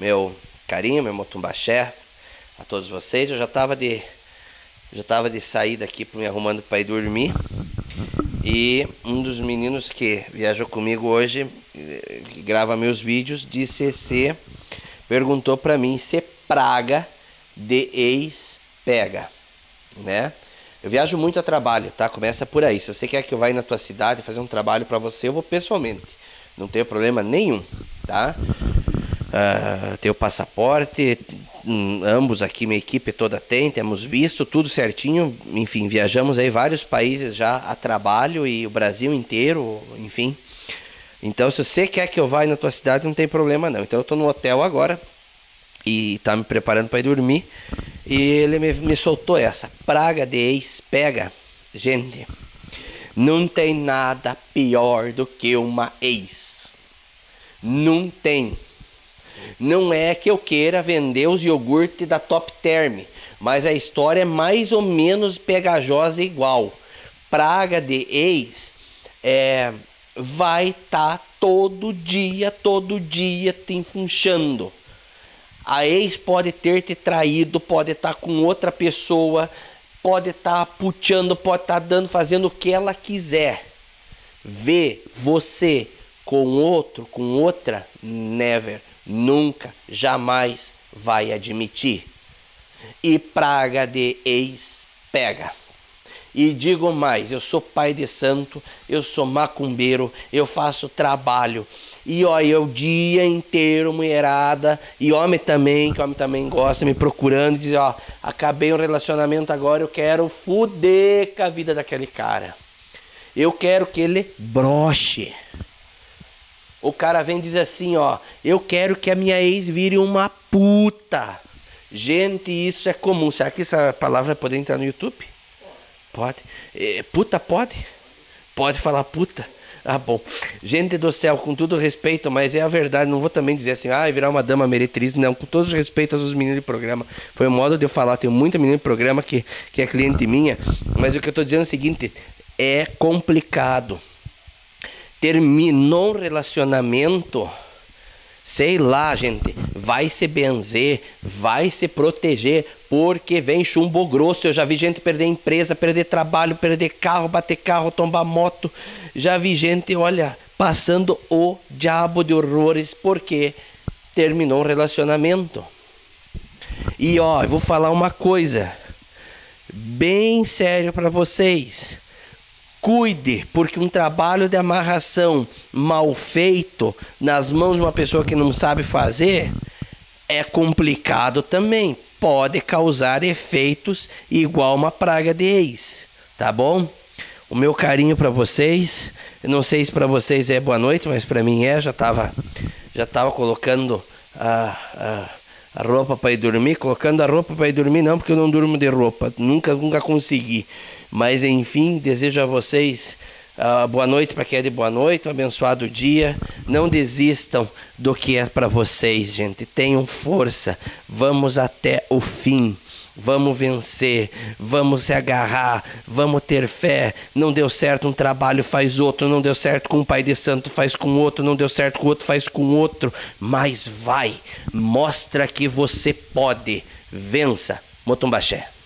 meu carinho, meu motumbaxé a todos vocês. Eu já tava de saída aqui, me arrumando para ir dormir. E um dos meninos que viajou comigo hoje, que grava meus vídeos, disse se perguntou para mim se Praga de Ex Pega, né? Eu viajo muito a trabalho, tá? Começa por aí. Se você quer que eu vá na tua cidade fazer um trabalho para você, eu vou pessoalmente. Não tenho problema nenhum, tá? Tenho passaporte, ambos aqui, minha equipe toda tem, temos visto, tudo certinho. Enfim, viajamos aí vários países já a trabalho e o Brasil inteiro, enfim. Então, se você quer que eu vá na tua cidade, não tem problema não. Então, eu tô no hotel agora e tá me preparando para ir dormir. E ele me soltou essa: Praga de Ex Pega. Gente, não tem nada pior do que uma ex. Não tem. Não é que eu queira vender os iogurtes da Top Term, mas a história é mais ou menos pegajosa igual. Praga de ex vai estar todo dia te enfunchando. A ex pode ter te traído, pode estar com outra pessoa, pode estar puteando, pode estar fazendo o que ela quiser. Vê você com outro, com outra, never, nunca, jamais vai admitir. E Praga de Ex Pega. E digo mais, eu sou pai de santo, eu sou macumbeiro, eu faço trabalho. E ó, eu o dia inteiro, mulherada, e homem também gosta, me procurando, diz, ó, acabei um relacionamento agora, eu quero fuder com a vida daquele cara. Eu quero que ele broche. O cara vem e diz assim, ó, eu quero que a minha ex vire uma puta. Gente, isso é comum. Será que essa palavra pode entrar no YouTube? Pode. Puta pode? Pode falar puta? Ah, bom. Gente do céu, com todo respeito, mas é a verdade. Não vou também dizer assim, ah, virar uma dama meretriz. Não, com todo respeito aos meninos de programa. Foi o modo de eu falar. Tenho muita menina de programa que é cliente minha. Mas o que eu tô dizendo é o seguinte, é complicado. Terminou um relacionamento, sei lá, gente, vai se benzer, vai se proteger, porque vem chumbo grosso. Eu já vi gente perder empresa, perder trabalho, perder carro, bater carro, tombar moto. Já vi gente, olha, passando o diabo de horrores, porque terminou um relacionamento. E ó, eu vou falar uma coisa bem séria para vocês. Cuide, porque um trabalho de amarração mal feito nas mãos de uma pessoa que não sabe fazer é complicado também. Pode causar efeitos igual uma praga de ex, tá bom? O meu carinho para vocês. Eu não sei se para vocês é boa noite, mas para mim é. Já tava colocando a roupa para ir dormir. Colocando a roupa para ir dormir não, porque eu não durmo de roupa. Nunca consegui. Mas enfim, desejo a vocês boa noite para quem é de boa noite, um abençoado dia. Não desistam do que é para vocês, gente. Tenham força, vamos até o fim, vamos vencer, vamos se agarrar, vamos ter fé. Não deu certo um trabalho, faz outro. Não deu certo com um pai de santo, faz com outro. Não deu certo com outro, faz com outro. Mas vai, mostra que você pode, vença. Motumbaxé.